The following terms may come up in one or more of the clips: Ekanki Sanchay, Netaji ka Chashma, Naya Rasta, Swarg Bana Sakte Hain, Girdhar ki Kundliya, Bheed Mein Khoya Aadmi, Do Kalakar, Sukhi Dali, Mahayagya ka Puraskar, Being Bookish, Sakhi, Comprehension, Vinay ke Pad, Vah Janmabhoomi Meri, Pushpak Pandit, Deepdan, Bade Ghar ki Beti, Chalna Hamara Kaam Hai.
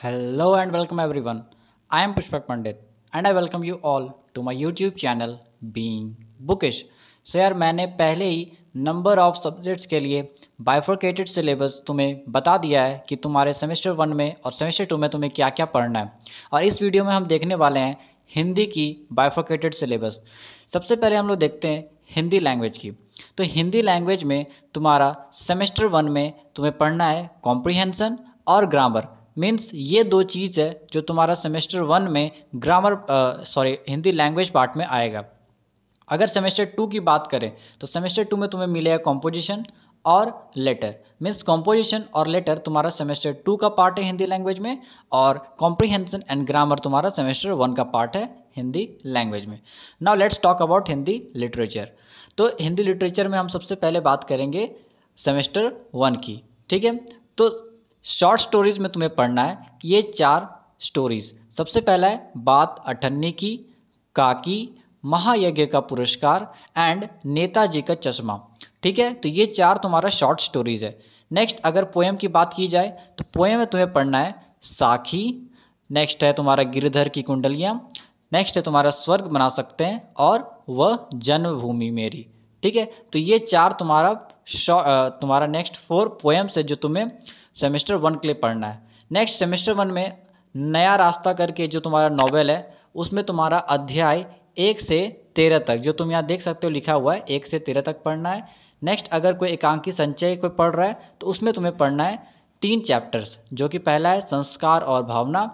Hello and welcome everyone. I am Pushpak Pandit and I welcome you all to my YouTube channel Being Bookish. So यार मैंने पहले ही number of subjects के लिए bifurcated syllabus तुम्हें बता दिया है कि तुम्हारे सेमेस्टर वन में और सेमेस्टर टू में तुम्हें क्या क्या पढ़ना है, और इस वीडियो में हम देखने वाले हैं हिंदी की बाइफरकेटेड सिलेबस। सबसे पहले हम लोग देखते हैं हिंदी लैंग्वेज की। तो हिंदी लैंग्वेज में तुम्हारा सेमेस्टर वन में तुम्हें पढ़ना है कॉम्प्रिहेंशन और ग्रामर। मीन्स ये दो चीज़ है जो तुम्हारा सेमेस्टर वन में ग्रामर हिंदी लैंग्वेज पार्ट में आएगा। अगर सेमेस्टर टू की बात करें तो सेमेस्टर टू में तुम्हें मिलेगा कॉम्पोजिशन और लेटर। मीन्स कॉम्पोजिशन और लेटर तुम्हारा सेमेस्टर टू का पार्ट है हिंदी लैंग्वेज में, और कॉम्प्रिहेंशन एंड ग्रामर तुम्हारा सेमेस्टर वन का पार्ट है हिंदी लैंग्वेज में। Now let's talk about Hindi literature. तो हिंदी लिटरेचर में हम सबसे पहले बात करेंगे सेमेस्टर वन की, ठीक है। तो शॉर्ट स्टोरीज़ में तुम्हें पढ़ना है ये चार स्टोरीज़। सबसे पहला है बात आठन्नी की काकी, महायज्ञ का पुरस्कार एंड नेताजी का चश्मा, ठीक है। तो ये चार तुम्हारा शॉर्ट स्टोरीज़ है। नेक्स्ट अगर पोएम की बात की जाए तो पोएम में तुम्हें पढ़ना है साखी, नेक्स्ट है तुम्हारा गिरधर की कुंडलिया, नेक्स्ट है तुम्हारा स्वर्ग बना सकते हैं और वह जन्मभूमि मेरी, ठीक है। तो ये चार तुम्हारा नेक्स्ट फोर पोएम्स है जो तुम्हें सेमेस्टर वन के लिए पढ़ना है। नेक्स्ट सेमेस्टर वन में नया रास्ता करके जो तुम्हारा नॉवेल है उसमें तुम्हारा अध्याय 1 से 13 तक, जो तुम यहाँ देख सकते हो लिखा हुआ है, 1 से 13 तक पढ़ना है। नेक्स्ट अगर कोई एकांकी संचय कोई पढ़ रहा है तो उसमें तुम्हें पढ़ना है 3 चैप्टर्स, जो कि पहला है संस्कार और भावना,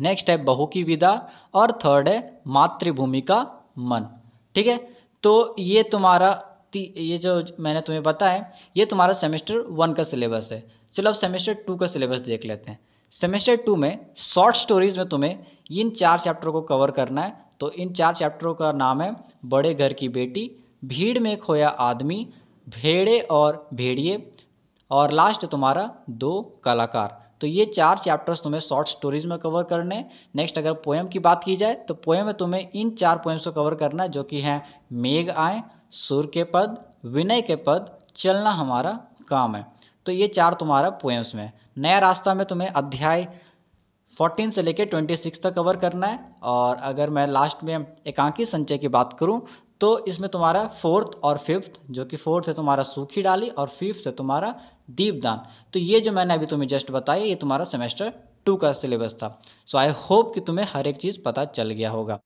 नेक्स्ट है बहू की विदा, और थर्ड है मातृभूमि का मन, ठीक है। तो ये तुम्हारा ये जो मैंने तुम्हें बताया ये तुम्हारा सेमेस्टर वन का सिलेबस है। चलो अब सेमेस्टर टू का सिलेबस देख लेते हैं। सेमेस्टर टू में शॉर्ट स्टोरीज़ में तुम्हें इन 4 चैप्टरों को कवर करना है। तो इन 4 चैप्टरों का नाम है बड़े घर की बेटी, भीड़ में खोया आदमी, भेड़े और भेड़िए, और लास्ट तुम्हारा दो कलाकार। तो ये 4 चैप्टर्स तुम्हें शॉर्ट स्टोरीज़ में कवर करने हैं। नेक्स्ट अगर पोएम की बात की जाए तो पोएम में तुम्हें इन 4 पोएम्स को कवर करना है, जो कि हैं मेघ आए, सुर के पद, विनय के पद, चलना हमारा काम है। तो ये 4 तुम्हारा पोएम्स में। नया रास्ता में तुम्हें अध्याय 14 से लेकर 26 तक कवर करना है। और अगर मैं लास्ट में एकांकी संचय की बात करूं तो इसमें तुम्हारा 4th और 5th, जो कि 4th है तुम्हारा सूखी डाली और 5th है तुम्हारा दीपदान। तो ये जो मैंने अभी तुम्हें जस्ट बताया ये तुम्हारा सेमेस्टर 2 का सिलेबस था। सो आई होप कि तुम्हें हर एक चीज़ पता चल गया होगा।